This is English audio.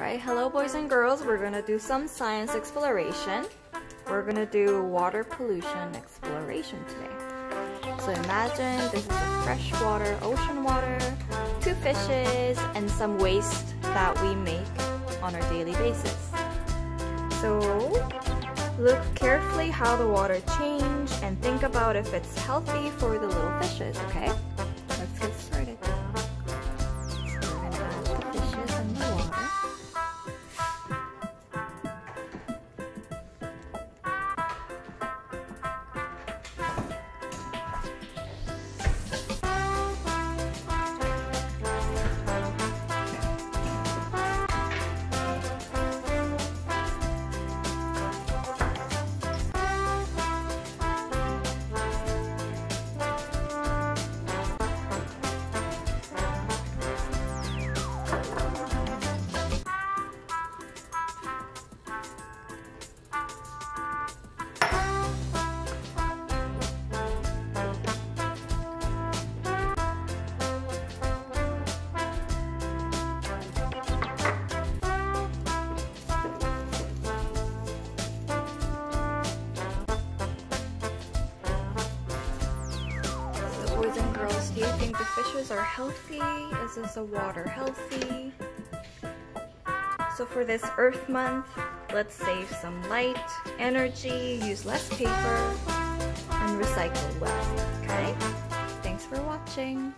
Alright, hello boys and girls, we're going to do some science exploration. We're going to do water pollution exploration today. So imagine this is a fresh water, ocean water, two fishes, and some waste that we make on a daily basis. So look carefully how the water changes and think about if it's healthy for the little fishes, okay? Let's get started. Boys and girls, do you think the fishes are healthy? Is the water healthy? So for this Earth Month, let's save some light, energy, use less paper, and recycle well, okay? Thanks for watching.